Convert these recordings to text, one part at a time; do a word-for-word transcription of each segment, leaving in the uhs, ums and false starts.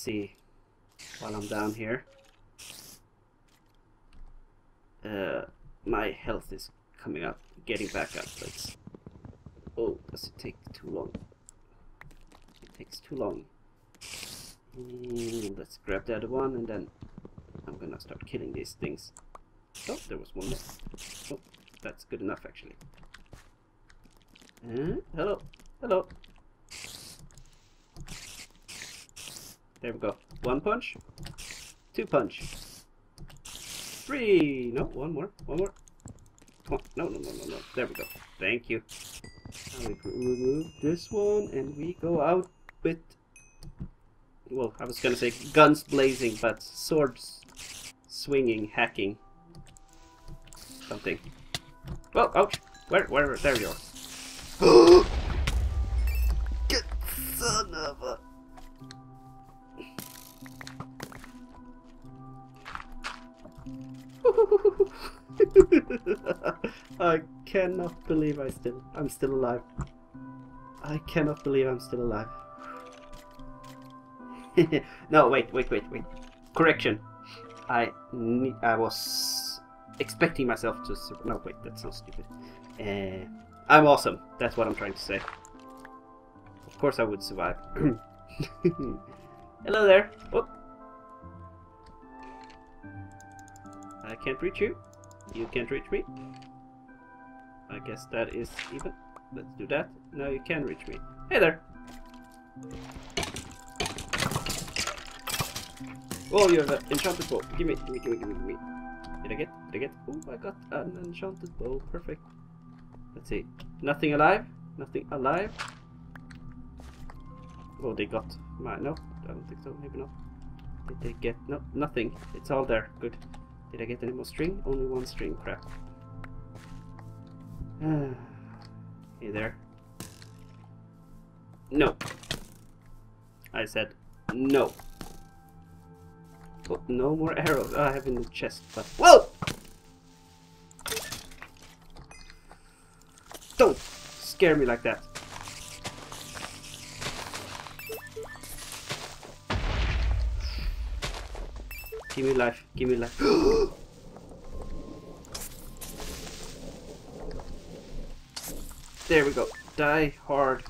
see while I'm down here. Uh, my health is coming up, getting back up. Let's... Oh, does it take too long? It takes too long. Mm, let's grab the other one, and then I'm gonna start killing these things. Oh, there was one more. Oh, that's good enough, actually. Uh, hello, hello. There we go. One punch, two punch, three. No, one more, one more. Come on. No, no, no, no, no. There we go. Thank you. Now we remove this one, and we go out with. Well, I was gonna say guns blazing, but swords swinging, hacking, something. Well, ouch! Where, where, there you are. Good son of a. I cannot believe I still, I'm still alive. I cannot believe I'm still alive. No, wait, wait, wait, wait. Correction. I need, I was expecting myself to. No, wait, that sounds stupid. Uh, I'm awesome. That's what I'm trying to say. Of course, I would survive. Hello there. Oh. I can't reach you. You can't reach me. I guess that is even. Let's do that. Now you can reach me. Hey there. Oh, you have an enchanted bow. Give me, give me, give me, give me, give me. Did I get? Did I get? Oh, I got an enchanted bow. Perfect. Let's see. Nothing alive. Nothing alive. Oh, they got my. No, I don't think so. Maybe not. Did they get? No, nothing. It's all there. Good. Did I get any more string? Only one string. Crap. Hey there. No. I said no. Oh, no more arrows. Oh, I have in the chest, but whoa! Don't scare me like that. Give me life. Give me life. There we go. Die hard.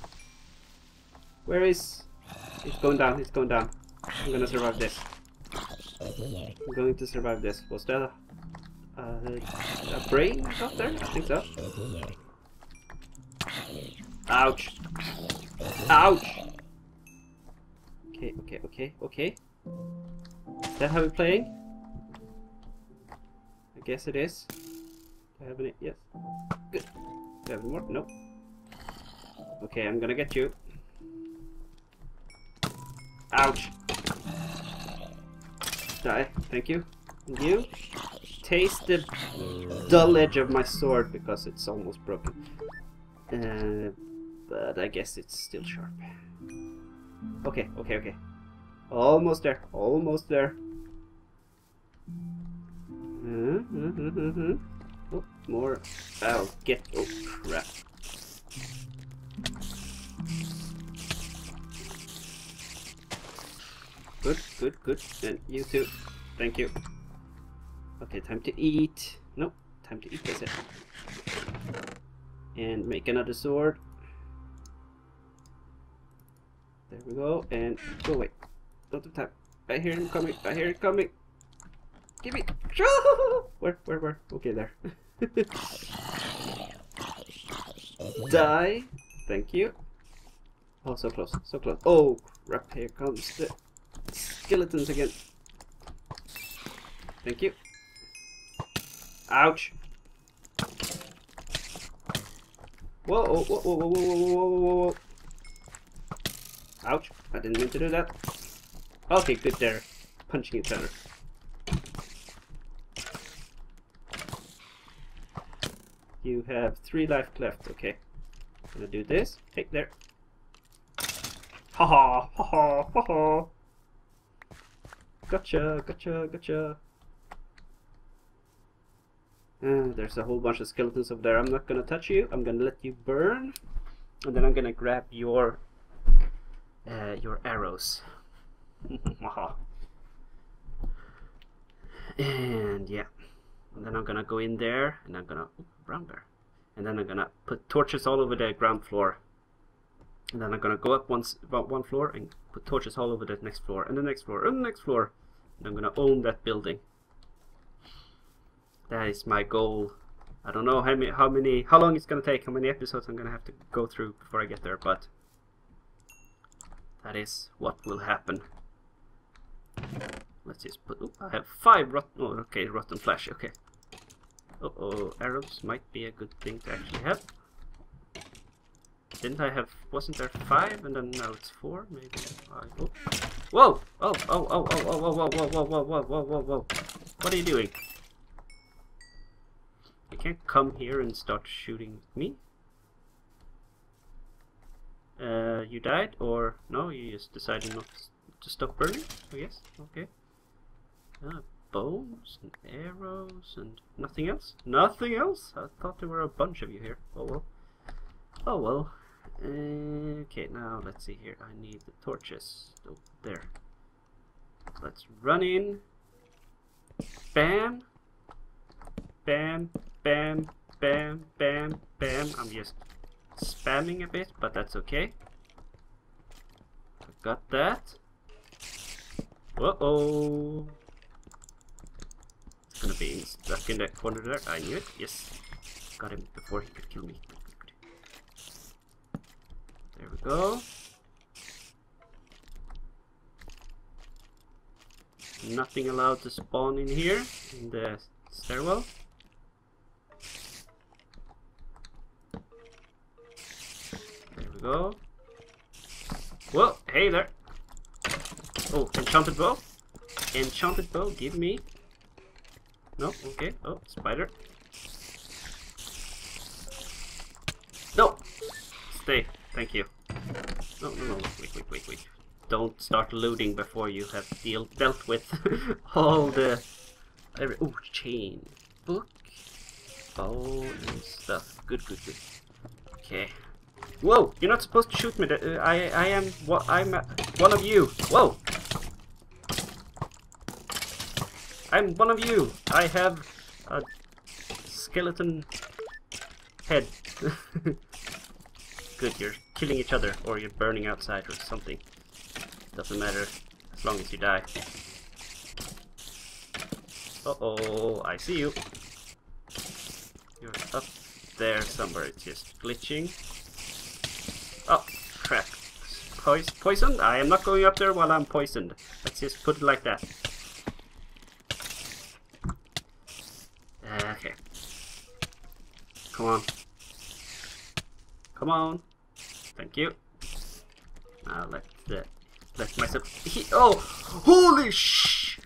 Where is? It's going down. It's going down. I'm gonna survive this. I'm going to survive this. Was that a, uh, a brain out there? I think so. Ouch. Ouch. Okay, okay, okay, okay. Is that how we're playing? I guess it is. Do I have any? Yes. Good. Do I have any more? No. Okay, I'm gonna get you. Ouch. Die, thank you. And you taste the dull edge of my sword because it's almost broken. Uh, but I guess it's still sharp. Okay, okay, okay. Almost there, almost there. Uh, uh, uh, uh, uh. Oh, more. I'll get. Oh, crap. Good, good, good, and you too. Thank you. Okay, time to eat. Nope, time to eat, that's it. And make another sword. There we go, and go away. Don't have time. I hear him coming, I hear him coming. Give me. Where, where, where? Okay, there. Die. Thank you. Oh, so close, so close. Oh, crap, here comes the. Skeletons again. Thank you. Ouch. Whoa, whoa, whoa, whoa, whoa, whoa, whoa, whoa, whoa. Ouch. I didn't mean to do that. Okay, good there. Punching each other. You have three life left. Okay. I'm gonna do this. Take there. Ha ha, ha ha, ha ha. Gotcha, gotcha, gotcha. Uh, there's a whole bunch of skeletons over there. I'm not gonna touch you. I'm gonna let you burn, and then I'm gonna grab your uh, your arrows. And yeah, and then I'm gonna go in there, and I'm gonna oh, brown bear, and then I'm gonna put torches all over the ground floor, and then I'm gonna go up once about one floor and put torches all over the next floor, and the next floor, and the next floor, and I'm gonna own that building. That is my goal. I don't know how many, how many, how long it's gonna take, how many episodes I'm gonna have to go through before I get there, but that is what will happen. Let's just put. Oops, I have five rotten. Oh, okay, rotten flesh. Okay. Uh oh, arrows might be a good thing to actually have. Didn't I have? Wasn't there five? And then now it's four. Maybe. Five. Oh. Whoa! Oh! Oh! Oh! Oh! Oh! Whoa! Whoa! Whoa! Whoa! Whoa! Whoa! Whoa! Whoa! Whoa! What are you doing? You can't come here and start shooting me. Uh, you died, or no? You just decided not to stop burning. I guess. Okay. Uh, bones and arrows and nothing else? Nothing else? I thought there were a bunch of you here. Oh well. Oh well. Uh, okay, now let's see here. I need the torches. Oh, there. Let's run in. Bam. Bam. Bam. Bam. Bam. Bam. I'm just spamming a bit, but that's okay. I got that. Uh-oh. Gonna be stuck in that corner there. I knew it. Yes. Got him before he could kill me. There we go. Nothing allowed to spawn in here in the stairwell. There we go. Whoa! Hey there! Oh, enchanted bow. Enchanted bow, give me. No, okay. Oh, spider. No! Stay. Thank you. No, no, no. Wait, wait, wait, wait. Don't start looting before you have deal dealt with all the... Every ooh, chain. Book. Bow and stuff. Good, good, good. Okay. Whoa! You're not supposed to shoot me. Uh, I, I am... What? I'm uh, one of you. Whoa! I'm one of you! I have a skeleton head. Good, you're killing each other, or you're burning outside or something. Doesn't matter, as long as you die. Uh-oh, I see you. You're up there somewhere, it's just glitching. Oh, crap. Pois- poisoned? I am not going up there while I'm poisoned. Let's just put it like that. Okay. Come on. Come on. Thank you. Now let the let myself. He, oh, holy sh!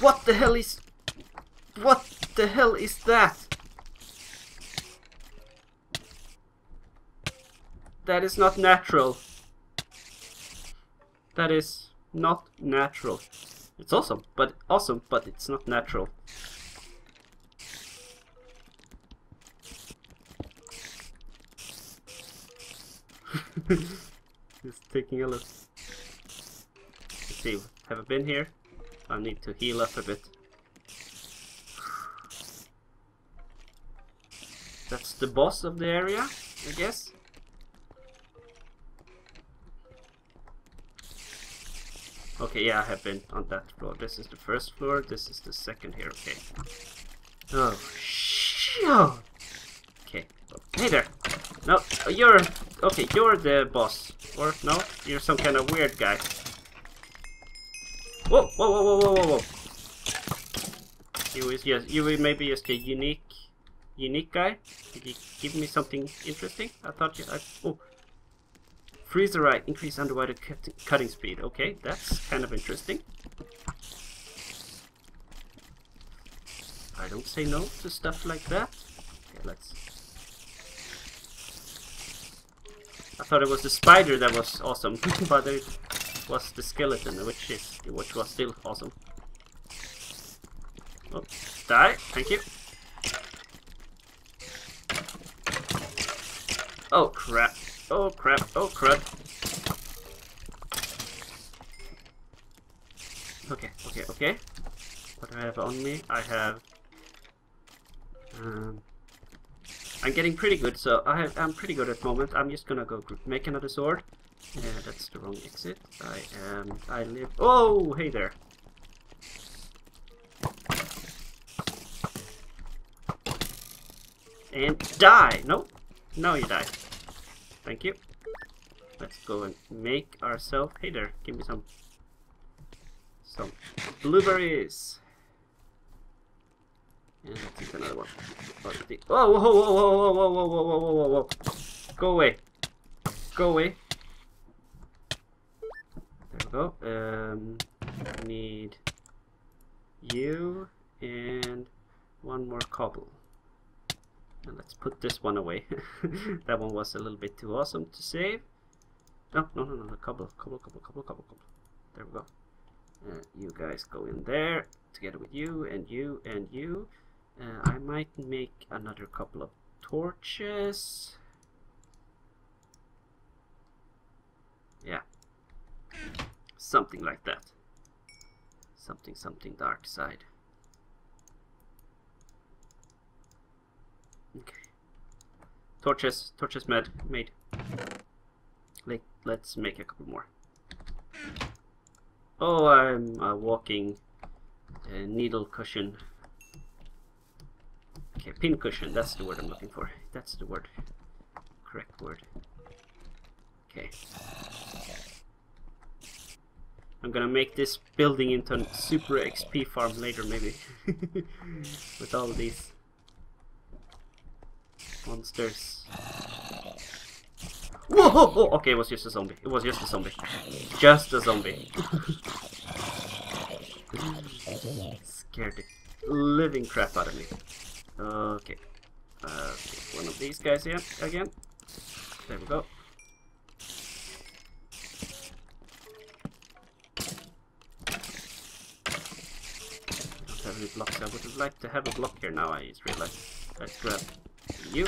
What the hell is? What the hell is that? That is not natural. That is not natural. It's awesome, but awesome, but it's not natural. Just taking a look. Let's see, have I been here? I need to heal up a bit. That's the boss of the area, I guess. Okay, yeah, I have been on that floor. This is the first floor, this is the second here, okay. Oh, shit! Okay, hey there! No, you're... Okay, you're the boss. Or, no, you're some kind of weird guy. Whoa, whoa, whoa, whoa, whoa, whoa, whoa. You is, yes, you may be just a unique... Unique guy? Did you give me something interesting? I thought you... I, oh. Freezerite, increase underwater cut, cutting speed. Okay, that's kind of interesting. I don't say no to stuff like that. Okay, let's... I thought it was the spider that was awesome, but it was the skeleton, which is which was still awesome. Oh, die! Thank you. Oh crap! Oh crap! Oh crap! Okay, okay, okay. What do I have on me? I have... Um, I'm getting pretty good, so I have, I'm pretty good at the moment. I'm just gonna go make another sword. Yeah, that's the wrong exit. I am... I live... Oh, hey there! And die! No, now you die. Thank you. Let's go and make ourselves... Hey there, give me some... Some blueberries. And let's get another one. Whoa, whoa, whoa, whoa, whoa, whoa, whoa, whoa, whoa, whoa, whoa, whoa. Go away. Go away. There we go. Um, need you and one more cobble. And let's put this one away. That one was a little bit too awesome to save. No, no, no, no, no. Cobble, cobble, cobble, cobble, cobble, cobble. There we go. Uh, you guys go in there together with you and you and you. Uh, I might make another couple of torches. Yeah. Something like that. Something, something dark side. Okay. Torches, torches made. made. Let, let's make a couple more. Oh, I'm a walking uh, needle cushion. Okay, pin cushion, that's the word I'm looking for. That's the word. Correct word. Okay. I'm gonna make this building into a super X P farm later, maybe. With all these monsters. Whoa! Oh, oh. Okay, it was just a zombie. It was just a zombie. Just a zombie. Scared the living crap out of me. Okay. Uh, one of these guys here again. There we go. I don't have any blocks. I would like to have a block here now, I just realized. Let's grab you.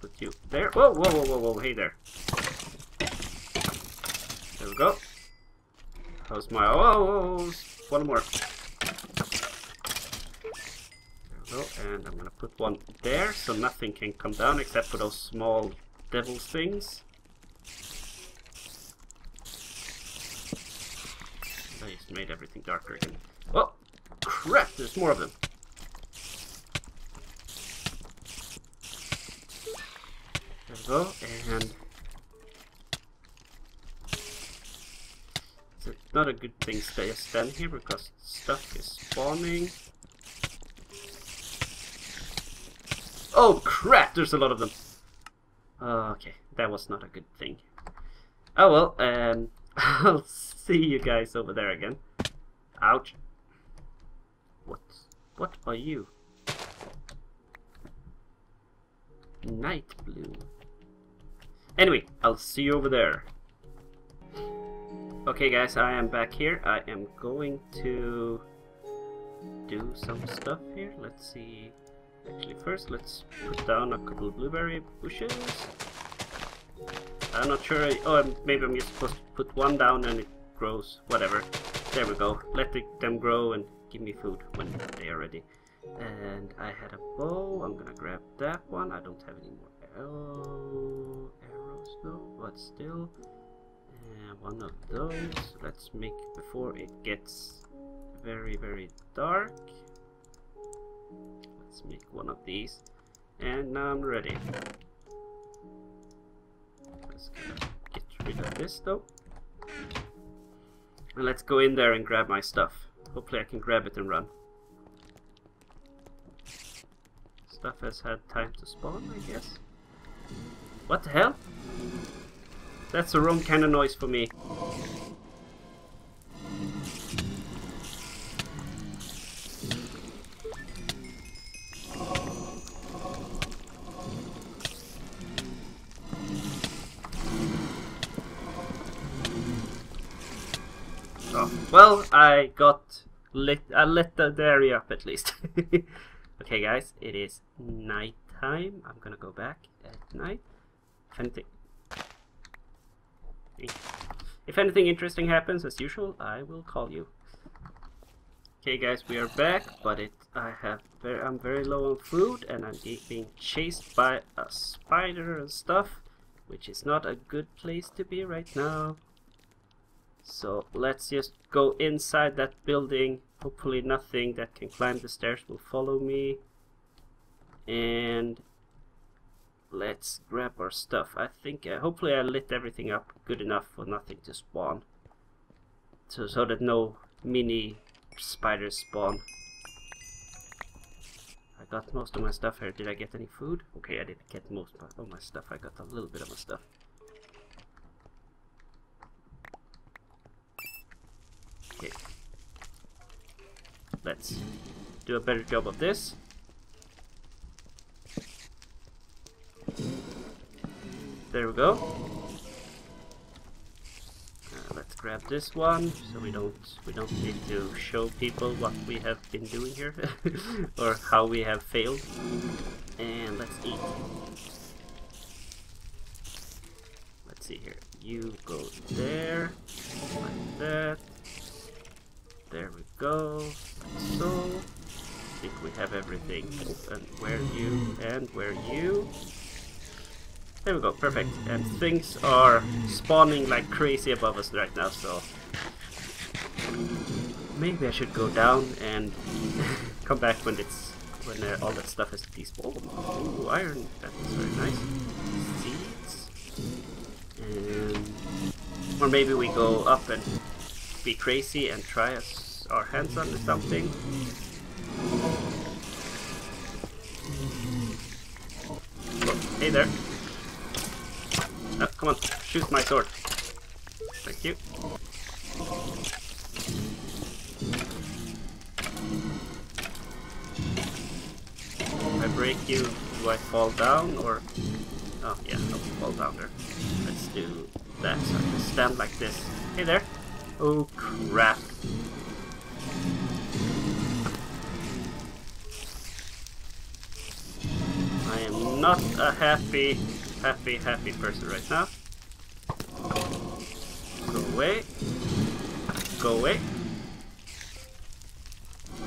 Put you there. Whoa, whoa, whoa, whoa, whoa, hey there. There we go. How's my... Whoa, whoa, whoa. One more. There we go. And I'm gonna put one there so nothing can come down except for those small devil things. I just made everything darker again. Oh, crap, there's more of them. There we go, and it's not a good thing to stand here because stuff is spawning. Oh crap, there's a lot of them. Okay, that was not a good thing. Oh well, um, I'll see you guys over there again. Ouch. What? What are you? Night blue. Anyway, I'll see you over there. Okay guys, I am back here. I am going to do some stuff here. Let's see. Actually first let's put down a couple of blueberry bushes. I'm not sure. I, oh, maybe I'm just supposed to put one down and it grows. Whatever. There we go. Let the, them grow and give me food when they are ready. And I had a bow. I'm gonna grab that one. I don't have any more arrow, arrows though, but still uh, one of those. Let's make before it gets very very dark. Let's make one of these and now I'm ready. Let's get rid of this though and let's go in there and grab my stuff. Hopefully I can grab it and run. Stuff has had time to spawn, I guess. What the hell? That's the wrong kind of noise for me. Oh, well, I got lit. I lit the dairy up at least. Okay guys, it is night time. I'm gonna go back at night. Anything. If anything interesting happens, as usual, I will call you. Okay, guys, we are back, but it I have very, I'm very low on food, and I'm being chased by a spider and stuff, which is not a good place to be right now. So let's just go inside that building. Hopefully nothing that can climb the stairs will follow me. And let's grab our stuff. I think uh, hopefully I lit everything up good enough for nothing to spawn. So, so that no mini spiders spawn. I got most of my stuff here. Did I get any food? Okay, I didn't get most of my stuff. I got a little bit of my stuff. Okay. Let's do a better job of this. There we go. Uh, let's grab this one, so we don't we don't need to show people what we have been doing here, or how we have failed. And let's eat. Let's see here. You go there, like that. There we go. Like so. I think we have everything. And where you and where you. There we go, perfect. And things are spawning like crazy above us right now, so maybe I should go down and come back when it's when uh, all that stuff is despawned. Oh, iron, that is very nice. Seeds, and or maybe we go up and be crazy and try us, our hands on something. Oh, hey there. Oh, come on, shoot my sword. Thank you. If I break you, do I fall down or... Oh yeah, I'll fall down there. Let's do that, so I can stand like this. Hey there! Oh crap! I am not a happy... Happy, happy person right now. Go away. Go away.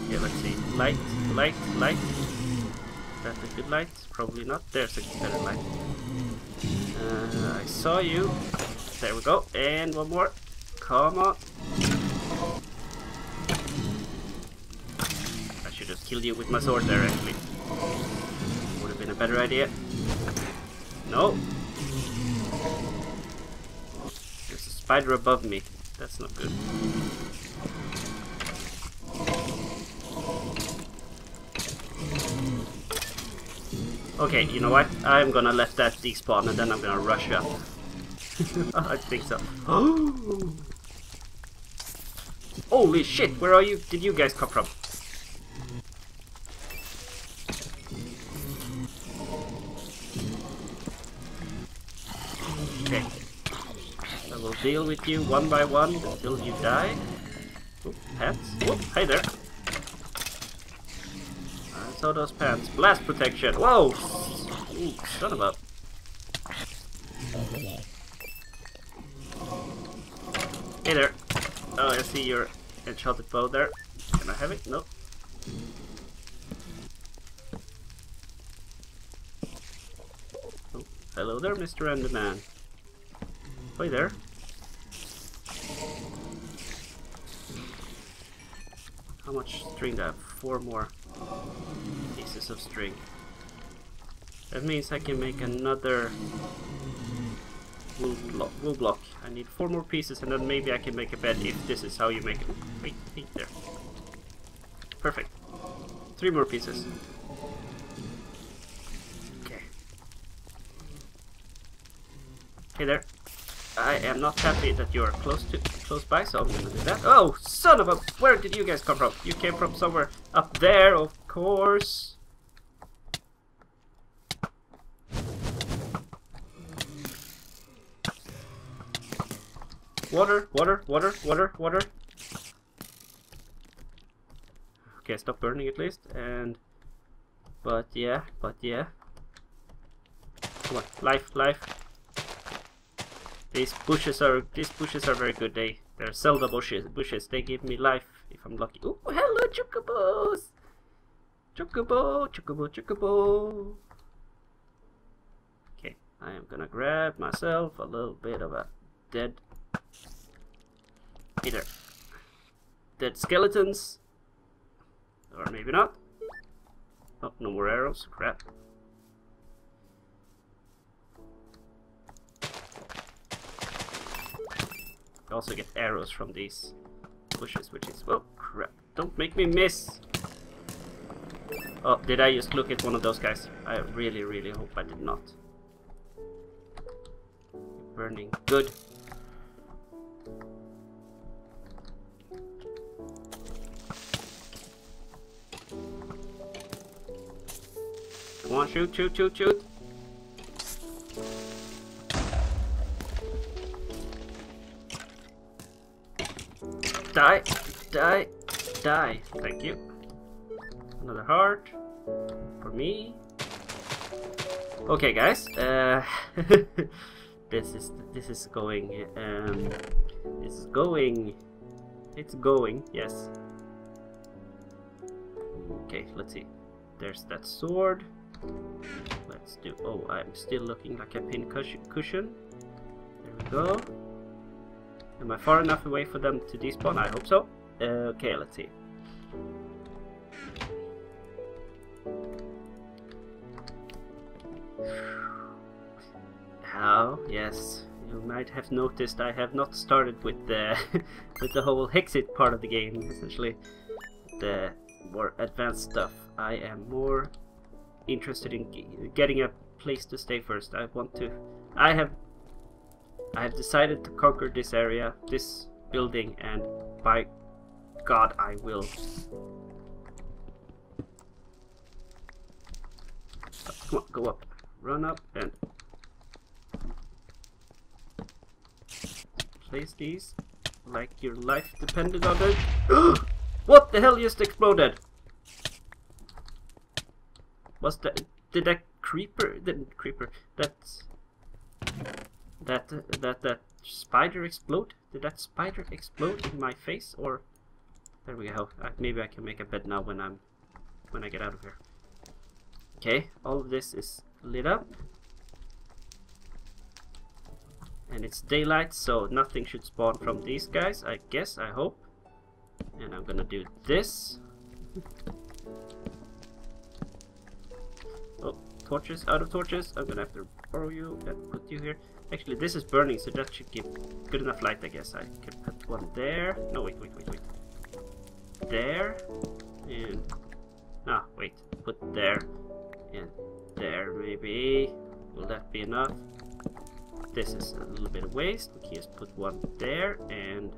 Okay, let's see. Light, light, light. Is that a good light? Probably not. There's a better light. Uh, I saw you. There we go. And one more. Come on. I should have killed you with my sword there, actually. Would have been a better idea. No! There's a spider above me. That's not good. Okay, you know what? I'm gonna let that despawn and then I'm gonna rush up. I think so. Holy shit! Where are you? Did you guys come from? Deal with you one by one until you die. Oop, pants. Whoop, hey there. I saw those pants. Blast protection. Whoa! Ooh, son of a. Hey there. Oh, I see your enchanted bow there. Can I have it? No. Oh, hello there, Mister Enderman. Hey there. How much string do I have? Four more pieces of string. That means I can make another wool block. Wool block. I need four more pieces and then maybe I can make a bed if this is how you make it. Wait, wait there. Perfect. Three more pieces. Okay. Hey there. I am not happy that you are close to close by, so I'm gonna do that. Oh, son of a! Where did you guys come from? You came from somewhere up there, of course. Water, water, water, water, water. Okay, stop burning at least. And but yeah, but yeah. Come on, life, life. These bushes are these bushes are very good. They they're Zelda bushes. Bushes they give me life if I'm lucky. Oh, hello, Chocobos! Chocobo, Chocobo, Chocobo. Okay, I am gonna grab myself a little bit of a dead. Either dead skeletons, or maybe not. Oh, no more arrows. Crap. I also get arrows from these bushes, which is, oh crap, don't make me miss. Oh, did I just look at one of those guys? I really really hope I did not. Burning good. Come on, shoot shoot shoot shoot. Die, die, die. Thank you. Another heart for me. Okay, guys. Uh, this is this is going. Um, this is going. It's going. Yes. Okay. Let's see. There's that sword. Let's do. Oh, I'm still looking like a pin cushion. There we go. Am I far enough away for them to despawn? I hope so. Uh, okay, let's see. Oh, yes. You might have noticed I have not started with the with the whole Hexxit part of the game, essentially. The more advanced stuff. I am more interested in getting a place to stay first. I want to... I have... I have decided to conquer this area, this building, and by God, I will. Come on, go up, run up, and place these like your life depended on it. What the hell just exploded? Was that? Did that creeper? That creeper? That's. That that that spider explode? Did that spider explode in my face? Or there we go. I, maybe I can make a bed now when I'm when I get out of here. Okay, all of this is lit up, and it's daylight, so nothing should spawn from these guys. I guess. I hope. And I'm gonna do this. Oh, torches! Out of torches! I'm gonna have to borrow you and put you here. Actually, this is burning, so that should give good enough light, I guess. I can put one there. No, wait, wait, wait, wait. There. And... ah, wait. Put there. And there, maybe. Will that be enough? This is a little bit of waste. We can just put one there, and...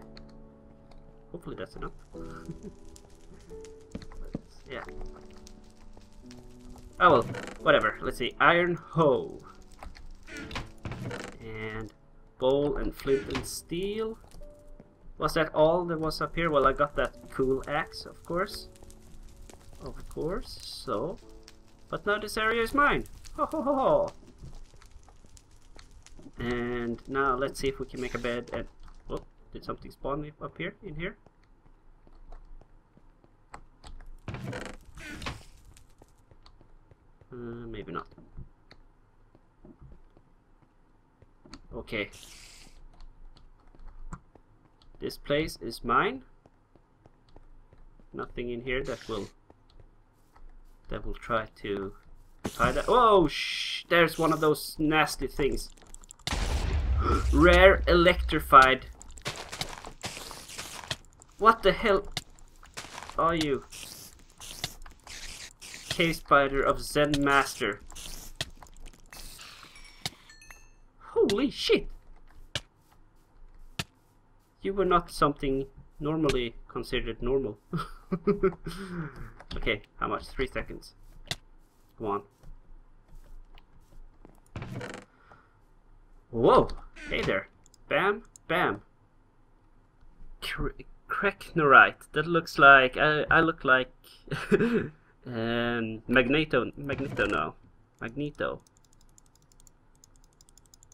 hopefully that's enough. Yeah. Oh, well. Whatever. Let's see. Iron hoe. And bowl and flint and steel. Was that all there was up here? Well, I got that cool axe, of course. Of course, so. But now this area is mine. Ho ho ho ho. And now let's see if we can make a bed and... oh, did something spawn up here, in here? Uh, maybe not. Okay, this place is mine. Nothing in here that will that will try to hide that. Oh, shh! There's one of those nasty things. Rare electrified. What the hell are you? Cave spider of Zen Master. Holy shit! You were not something normally considered normal. Okay, how much? Three seconds. Come on. Whoa! Hey there. Bam, bam. Cracknerite. That looks like I. I look like um, Magneto. Magneto now. Magneto.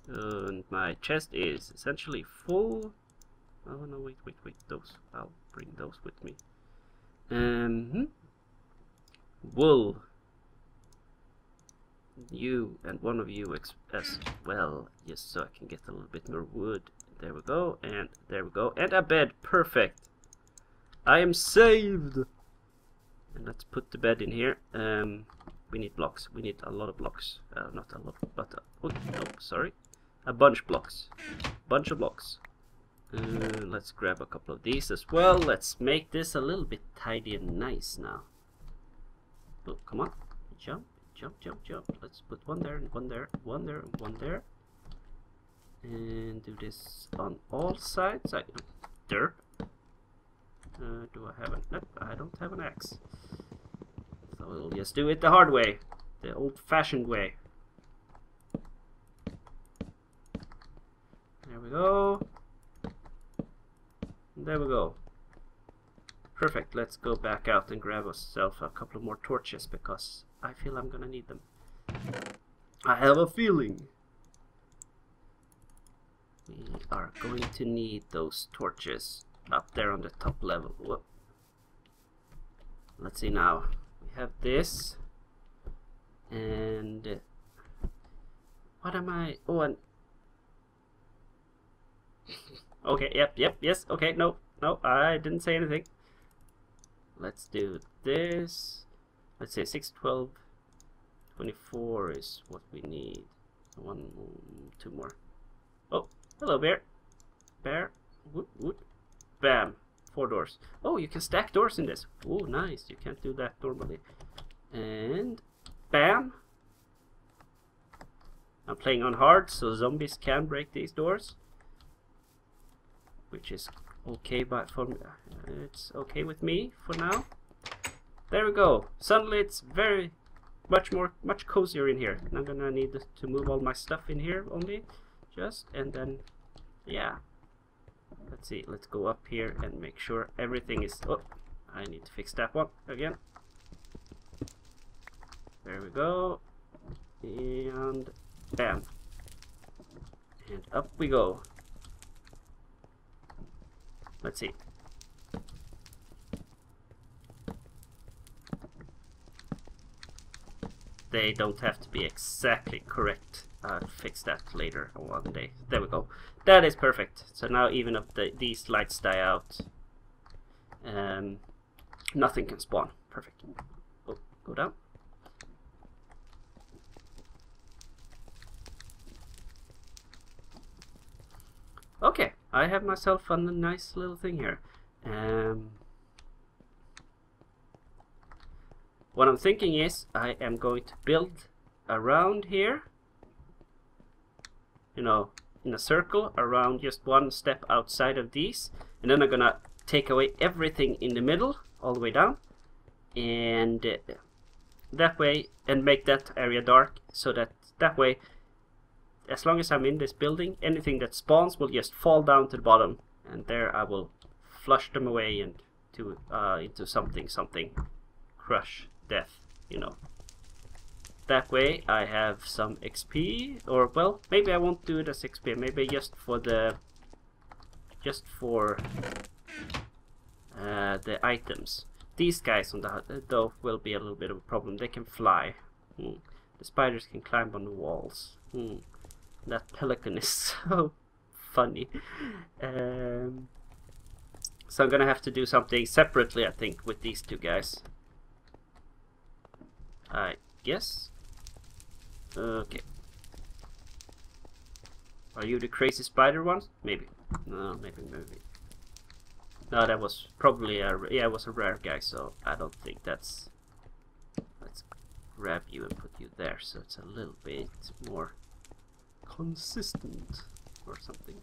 and my chest is essentially full. Oh no, wait, wait, wait, those, I'll bring those with me. Um, wool, you and one of you as well, yes, so I can get a little bit more wood. There we go, and there we go, and a bed, perfect. I am saved. And let's put the bed in here. Um, we need blocks. We need a lot of blocks. Uh, not a lot, but a, oh no, sorry, a bunch of blocks. Bunch of blocks. Uh, let's grab a couple of these as well. Let's make this a little bit tidy and nice now. Oh, come on, jump, jump, jump, jump. Let's put one there, and one there, one there, and one there, and do this on all sides. I, there. Uh, do I have an? Nope, I don't have an axe. So we'll just do it the hard way, the old-fashioned way. There we go. There we go. Perfect. Let's go back out and grab ourselves a couple of more torches because I feel I'm gonna need them. I have a feeling we are going to need those torches. Up there on the top level. Whoop. Let's see now. We have this, and what am I? Oh, and okay. Yep. Yep. Yes. Okay. No. No. I didn't say anything. Let's do this. Let's say six, twelve, twenty-four is what we need. One, two more. Oh, hello, bear. Bear. Whoop, whoop. Bam! Four doors. Oh, you can stack doors in this. Oh, nice. You can't do that normally. And bam! I'm playing on hard, so zombies can break these doors, which is okay. But for me, it's okay with me for now. There we go. Suddenly, it's very much more, much cozier in here. And I'm gonna need to move all my stuff in here only, just and then, yeah. Let's see, let's go up here and make sure everything is... Oh, I need to fix that one again. There we go. And bam. And up we go. Let's see. They don't have to be exactly correct. I'll fix that later one day. There we go. That is perfect. So now even if the, these lights die out, um, nothing can spawn. Perfect. Oh, go down. Okay, I have myself on a nice little thing here. Um, what I'm thinking is I am going to build around here. You know, in a circle around, just one step outside of these, and then I'm gonna take away everything in the middle all the way down, and uh, that way, and make that area dark, so that that way, as long as I'm in this building, anything that spawns will just fall down to the bottom, and there I will flush them away and to uh, into something something crush death, you know. That way I have some X P, or well, maybe I won't do it as X P, maybe just for the just for uh, the items. These guys on the though will be a little bit of a problem. They can fly. Hmm. The spiders can climb on the walls. Hmm. That pelican is so funny. Um, so I'm gonna have to do something separately, I think, with these two guys. I guess. Okay. Are you the crazy spider ones? Maybe. No, maybe, maybe. No, that was probably a... Yeah, it was a rare guy, so I don't think that's... Let's grab you and put you there, so it's a little bit more consistent or something.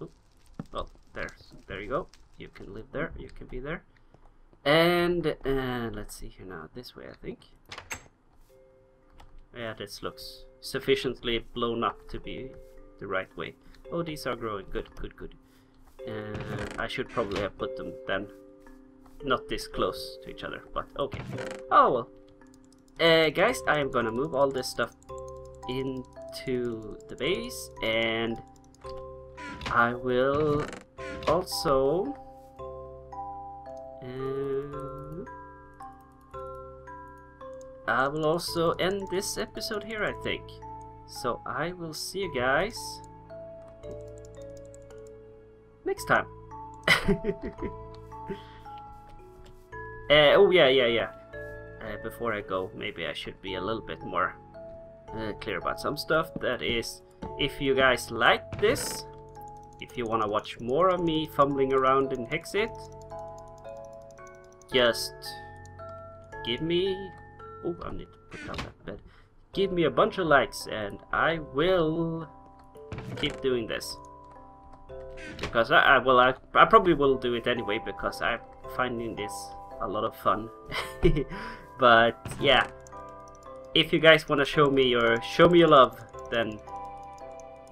Oh, well, there. There you go. You can live there. You can be there. And uh, let's see here now, this way I think. Yeah, this looks sufficiently blown up to be the right way. Oh, these are growing, good, good, good. Uh, I should probably have put them then, not this close to each other, but okay. Oh well. Uh, guys, I am gonna move all this stuff into the base, and I will also um, I will also end this episode here, I think. So I will see you guys next time. Uh, oh yeah, yeah, yeah. Uh, before I go, maybe I should be a little bit more uh, clear about some stuff. That is, if you guys like this, if you want to watch more of me fumbling around in Hexxit, just give me... Oh, I need to put down that bed. Give me a bunch of likes and I will keep doing this. Because I, I well, I, I probably will do it anyway, because I'm finding this a lot of fun. But yeah, if you guys want to show me your show me your love, then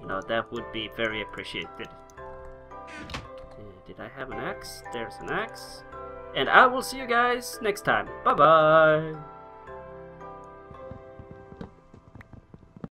you know that would be very appreciated. Uh, did I have an axe? There's an axe, and I will see you guys next time. Bye bye.